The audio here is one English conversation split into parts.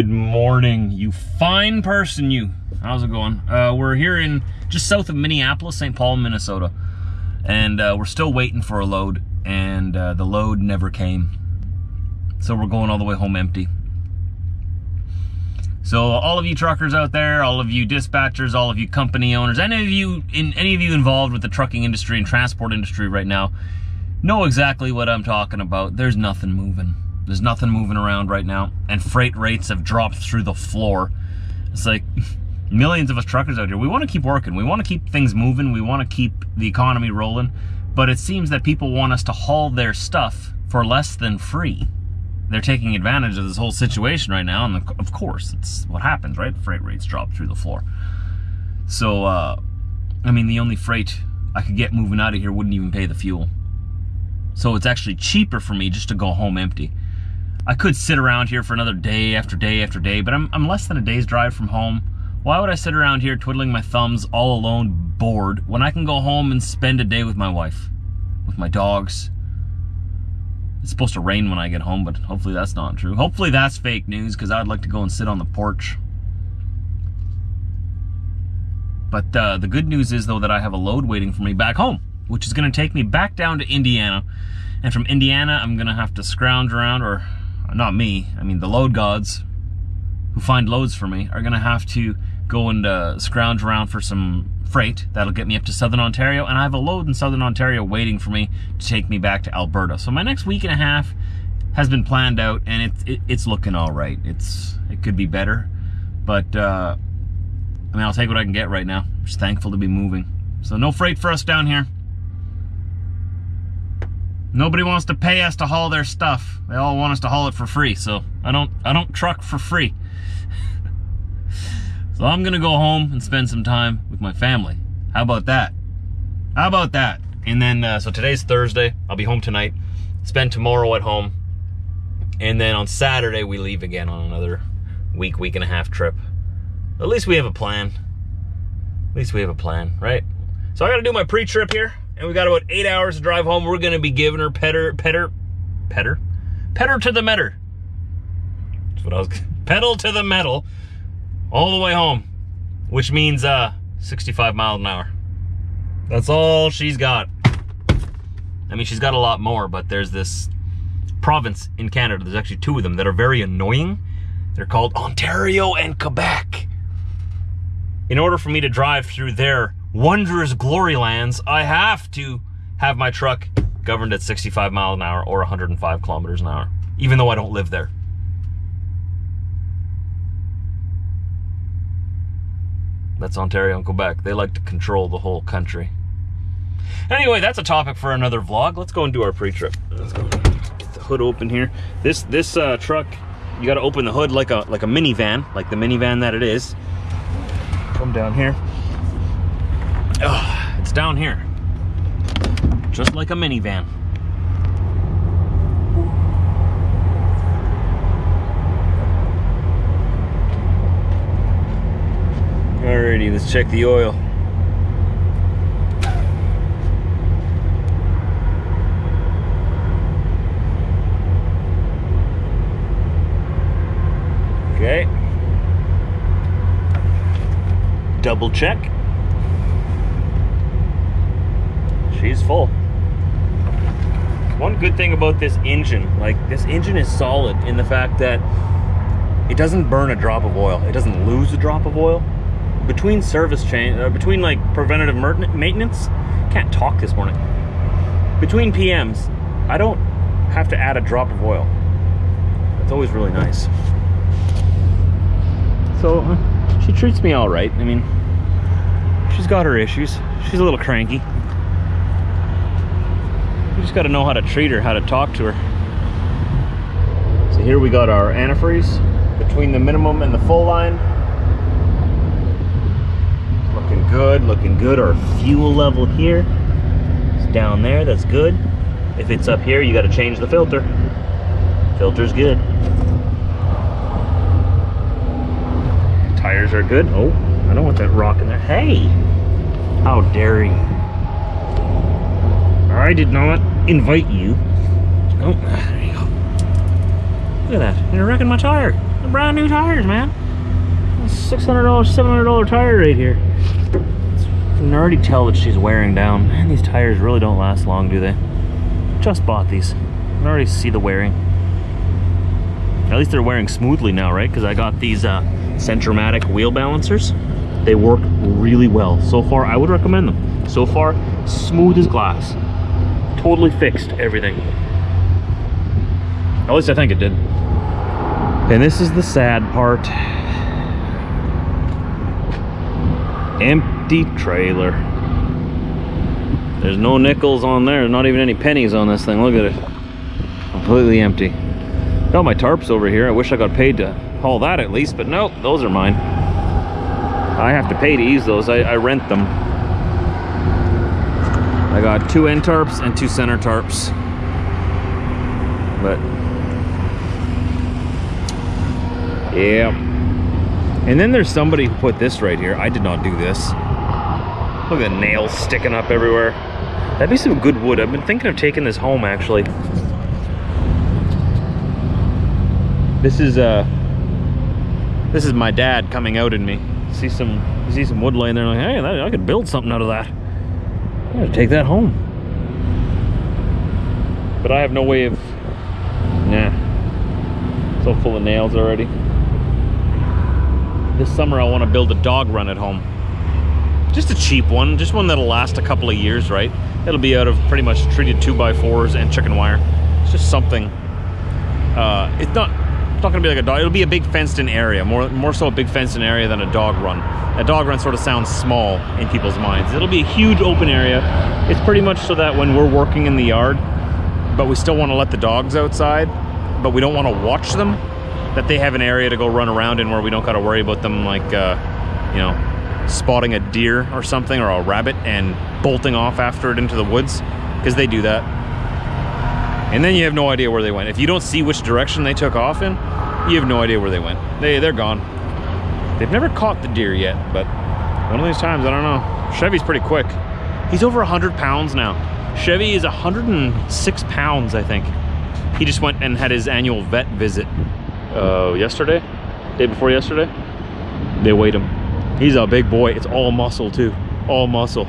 Good morning, you fine person, you. How's it going? We're here in just south of Minneapolis, St. Paul, Minnesota. And we're still waiting for a load, and the load never came. So we're going all the way home empty. So all of you truckers out there, all of you dispatchers, all of you company owners, any of you involved with the trucking industry and transport industry right now, know exactly what I'm talking about. There's nothing moving. There's nothing moving around right now, and freight rates have dropped through the floor. It's like millions of us truckers out here, we want to keep working, we want to keep things moving, we want to keep the economy rolling, but it seems that people want us to haul their stuff for less than free. They're taking advantage of this whole situation right now, and of course, it's what happens, right? Freight rates drop through the floor. So, I mean, the only freight I could get moving out of here wouldn't even pay the fuel. So it's actually cheaper for me just to go home empty. I could sit around here for another day after day after day, but I'm less than a day's drive from home. Why would I sit around here twiddling my thumbs all alone, bored, when I can go home and spend a day with my wife, with my dogs? It's supposed to rain when I get home, but hopefully that's not true. Hopefully that's fake news, because I'd like to go and sit on the porch. But the good news is, though, that I have a load waiting for me back home, which is going to take me back down to Indiana. And from Indiana, I'm going to have to scrounge around, or... not me, I mean the load gods who find loads for me are gonna have to go and scrounge around for some freight that'll get me up to Southern Ontario, and I have a load in Southern Ontario waiting for me to take me back to Alberta. So my next week and a half has been planned out, and it's looking all right. It could be better, but I mean, I'll take what I can get right now. I'm just thankful to be moving. So no freight for us down here. Nobody wants to pay us to haul their stuff. They all want us to haul it for free, so I don't truck for free. So I'm gonna go home and spend some time with my family. How about that? How about that? And then, so today's Thursday, I'll be home tonight, spend tomorrow at home, and then on Saturday we leave again on another week and a half trip. At least we have a plan. At least we have a plan, right? So I gotta do my pre-trip here. And we got about 8 hours to drive home. We're gonna be giving her pedal to the metal. That's what I was gonna, pedal to the metal all the way home, which means 65 miles an hour. That's all she's got. I mean, she's got a lot more, but there's this province in Canada, there's actually two of them that are very annoying. They're called Ontario and Quebec. In order for me to drive through there wondrous glory lands, I have to have my truck governed at 65 miles an hour or 105 kilometers an hour, even though I don't live there. That's Ontario and Quebec. They like to control the whole country. Anyway, that's a topic for another vlog. Let's go and do our pre-trip. Let's go get the hood open here. This truck, you got to open the hood like a minivan, like the minivan that it is. Come down here. Oh, it's down here, just like a minivan. Alrighty, let's check the oil. Okay. Double check. She's full. One good thing about this engine, like this engine is solid in the fact that it doesn't burn a drop of oil. It doesn't lose a drop of oil. Between service change, between like preventative maintenance, can't talk this morning. Between PMs, I don't have to add a drop of oil. That's always really nice. So she treats me all right. I mean, she's got her issues. She's a little cranky. You just got to know how to treat her, how to talk to her. So here we got our antifreeze between the minimum and the full line. Looking good, looking good. Our fuel level here is down there, that's good. If it's up here, you got to change the filter. Filter's good. Tires are good. Oh, I don't want that rock in there. Hey, how dare you. I did not invite you. Oh, there you go. Look at that. You're wrecking my tire. They're brand new tires, man. $600, $700 tire right here. You can already tell that she's wearing down. Man, these tires really don't last long, do they? Just bought these. I can already see the wearing. At least they're wearing smoothly now, right? Because I got these Centromatic wheel balancers. They work really well. So far, I would recommend them. So far, smooth as glass. Totally fixed everything. At least I think it did. And this is the sad part. Empty trailer. There's no nickels on there, not even any pennies on this thing. Look at it. Completely empty. Got my tarps over here. I wish I got paid to haul that at least, but nope, those are mine. I have to pay to ease those. I rent them. I got two end tarps and two center tarps. But yeah. And then there's somebody who put this right here. I did not do this. Look at the nails sticking up everywhere. That'd be some good wood. I've been thinking of taking this home, actually. This is my dad coming out in me. You see some wood laying there, like, hey, I could build something out of that. I'm gonna take that home. But I have no way of, nah. It's all full of nails already. This summer I want to build a dog run at home. Just a cheap one, just one that'll last a couple of years, right? It'll be out of pretty much treated 2x4s and chicken wire. It's just something. It's not gonna be like a dog. It'll be a big fenced-in area, more so a big fenced-in area than a dog run. A dog run sort of sounds small in people's minds. It'll be a huge open area. It's pretty much so that when we're working in the yard, but we still want to let the dogs outside, but we don't want to watch them, that they have an area to go run around in where we don't got to worry about them, like, you know, spotting a deer or something, or a rabbit, and bolting off after it into the woods, because they do that. And then you have no idea where they went. If you don't see which direction they took off in, you have no idea where they went. They're gone. They've never caught the deer yet, but one of these times, I don't know. Chevy's pretty quick. He's over 100 pounds now. Chevy is 106 pounds, I think. He just went and had his annual vet visit. Yesterday, day before yesterday, they weighed him. He's a big boy. It's all muscle too, all muscle.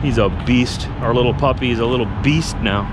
He's a beast. Our little puppy is a little beast now.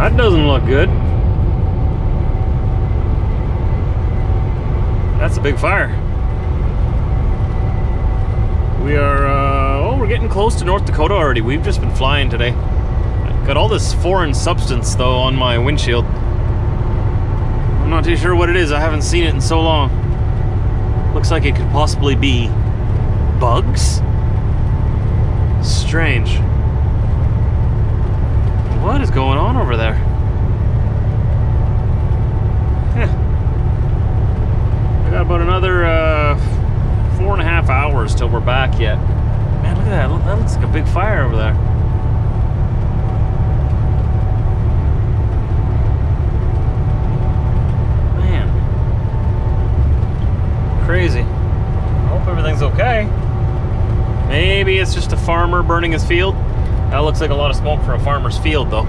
That doesn't look good. That's a big fire. We are, we're getting close to North Dakota already. We've just been flying today. Got all this foreign substance, though, on my windshield. I'm not too sure what it is. I haven't seen it in so long. Looks like it could possibly be bugs? Strange. What is going on over there? Huh. Got about another 4.5 hours till we're back yet. Man, look at that. That looks like a big fire over there. Man. Crazy. I hope everything's okay. Maybe it's just a farmer burning his field. That looks like a lot of smoke for a farmer's field, though.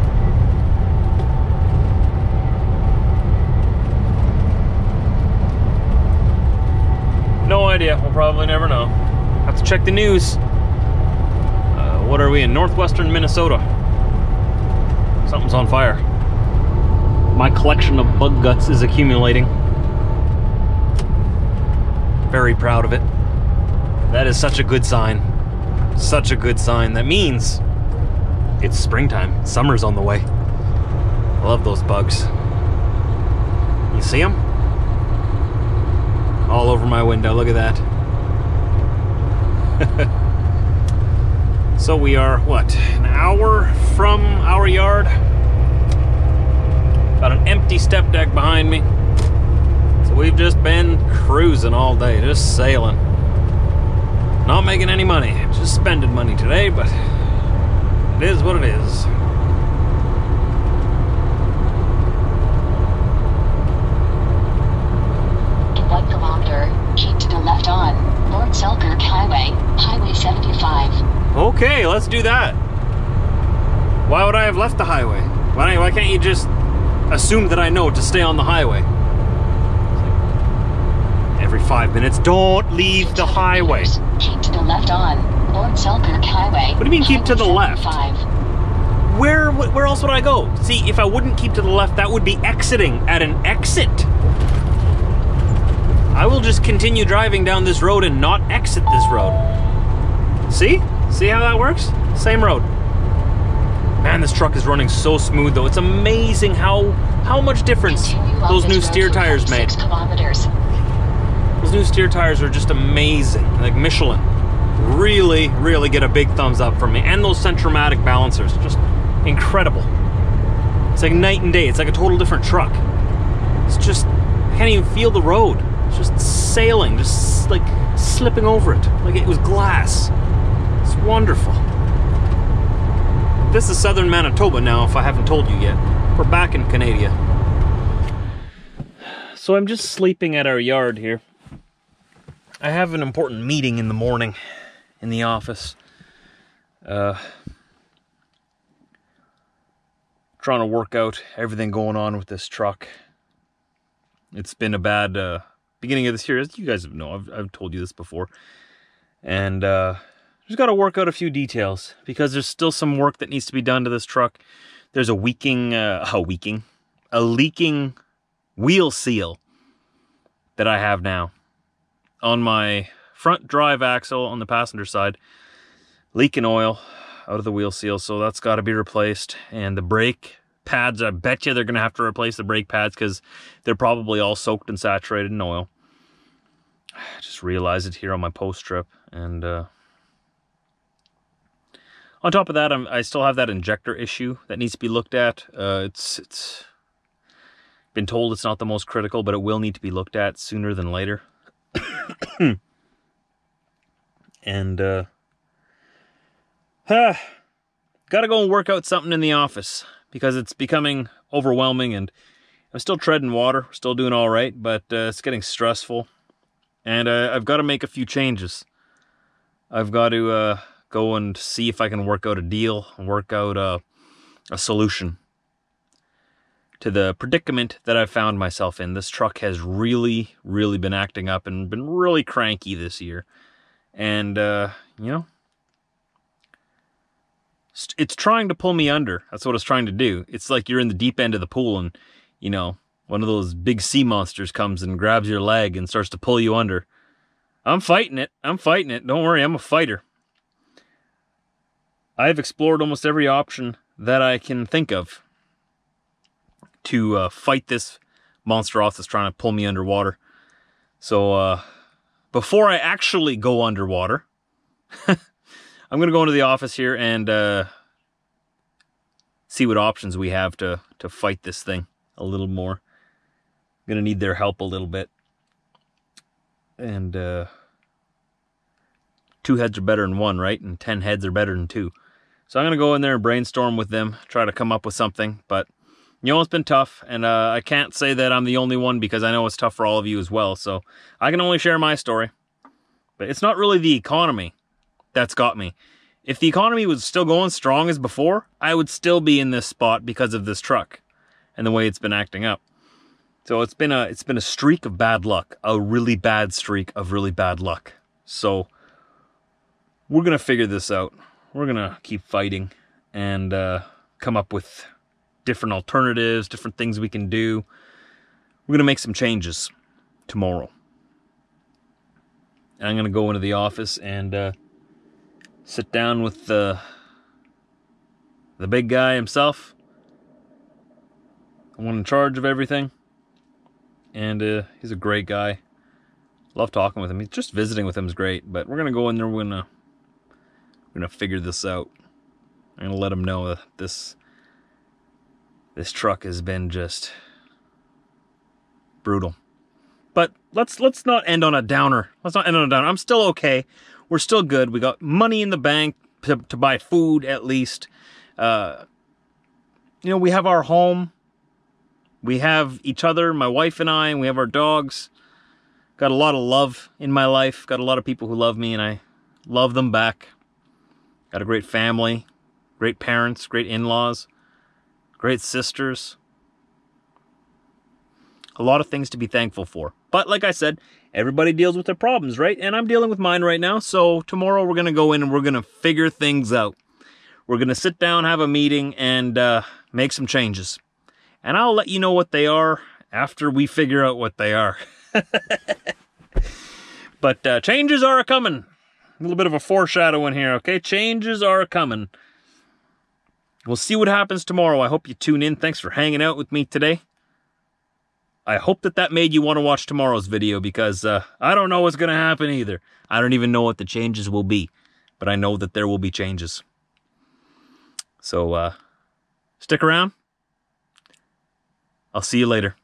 No idea. We'll probably never know. Have to check the news. What are we in? Northwestern Minnesota. Something's on fire. My collection of bug guts is accumulating. Very proud of it. That is such a good sign. Such a good sign. That means it's springtime. Summer's on the way. I love those bugs. You see them? All over my window. Look at that. So we are, what, an hour from our yard? Got an empty step deck behind me. So we've just been cruising all day, just sailing. Not making any money. Just spending money today, but it is what it is. Okay, let's do that. Why would I have left the highway? Why can't you just assume that I know to stay on the highway? Every 5 minutes, don't leave the highway. Keep to the left on Lord Selkirk Highway. What do you mean keep to the left? Where else would I go? See, if I wouldn't keep to the left, that would be exiting at an exit. I will just continue driving down this road and not exit this road. See? See how that works? Same road. Man, this truck is running so smooth, though. It's amazing how much difference those new steer tires made. Those new steer tires are just amazing. Like Michelin. Really, really get a big thumbs up from me. And those Centromatic balancers. Just incredible. It's like night and day. It's like a total different truck. It's just, I can't even feel the road. It's just sailing. Just like slipping over it. Like it was glass. It's wonderful. This is southern Manitoba now, if I haven't told you yet. We're back in Canada. So I'm just sleeping at our yard here. I have an important meeting in the morning in the office. Trying to work out everything going on with this truck. It's been a bad beginning of this year. As you guys know, I've told you this before. And just got to work out a few details because there's still some work that needs to be done to this truck. There's a leaking wheel seal that I have now on my front drive axle on the passenger side, leaking oil out of the wheel seal. So that's got to be replaced. And the brake pads, I bet you they're going to have to replace the brake pads because they're probably all soaked and saturated in oil. I just realized it here on my post trip. And, on top of that, I still have that injector issue that needs to be looked at. It's been told it's not the most critical, but it will need to be looked at sooner than later. And gotta go and work out something in the office because it's becoming overwhelming, and I'm still treading water, still doing all right, but it's getting stressful, and I've got to make a few changes. I've got to go and see if I can work out a deal, work out a solution to the predicament that I found myself in. This truck has really, really been acting up and been really cranky this year. And, you know, it's trying to pull me under. That's what it's trying to do. It's like you're in the deep end of the pool and, you know, one of those big sea monsters comes and grabs your leg and starts to pull you under. I'm fighting it. I'm fighting it. Don't worry, I'm a fighter. I've explored almost every option that I can think of to fight this monster off that's trying to pull me underwater. So before I actually go underwater, I'm going to go into the office here and see what options we have to fight this thing a little more. I'm going to need their help a little bit. and 2 heads are better than 1, right? And 10 heads are better than 2. So I'm gonna go in there and brainstorm with them, try to come up with something. But you know, it's been tough, and I can't say that I'm the only one, because I know it's tough for all of you as well. So I can only share my story. But it's not really the economy that's got me. If the economy was still going strong as before, I would still be in this spot because of this truck and the way it's been acting up. So it's been a streak of bad luck, a really bad streak of really bad luck. So we're gonna figure this out. We're gonna keep fighting and come up with different alternatives, different things we can do. We're gonna make some changes tomorrow. And I'm gonna go into the office and sit down with the big guy himself, the one in charge of everything. And he's a great guy. Love talking with him. He's just visiting with him is great. But we're gonna go in there. We're gonna figure this out. I'm gonna let him know that this truck has been just brutal. But let's not end on a downer. Let's not end on a downer. I'm still okay. We're still good. We got money in the bank to buy food at least. You know, we have our home. We have each other, my wife and I, and we have our dogs. Got a lot of love in my life. Got a lot of people who love me, and I love them back. Got a great family, great parents, great in-laws, great sisters. A lot of things to be thankful for. But like I said, everybody deals with their problems, right? And I'm dealing with mine right now, so tomorrow we're going to go in and we're going to figure things out. We're going to sit down, have a meeting, and make some changes. And I'll let you know what they are after we figure out what they are. But changes are a-coming. A little bit of a foreshadow in here, okay? Changes are a-coming. We'll see what happens tomorrow. I hope you tune in. Thanks for hanging out with me today. I hope that made you want to watch tomorrow's video, because I don't know what's going to happen either. I don't even know what the changes will be. But I know that there will be changes. So, stick around. I'll see you later.